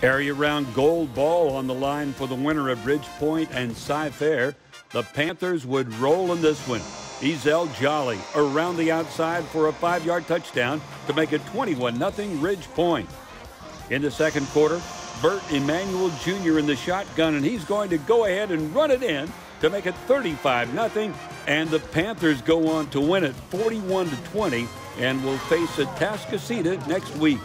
Area round gold ball on the line for the winner of Ridge Point and Cy Fair. The Panthers would roll in this one. Ezell Jolly around the outside for a 5-yard touchdown to make it 21-0 Ridge Point. In the second quarter, Bert Emanuel Jr. in the shotgun, and he's going to go ahead and run it in to make it 35-0, and the Panthers go on to win it 41-20 and will face Atascocita next week.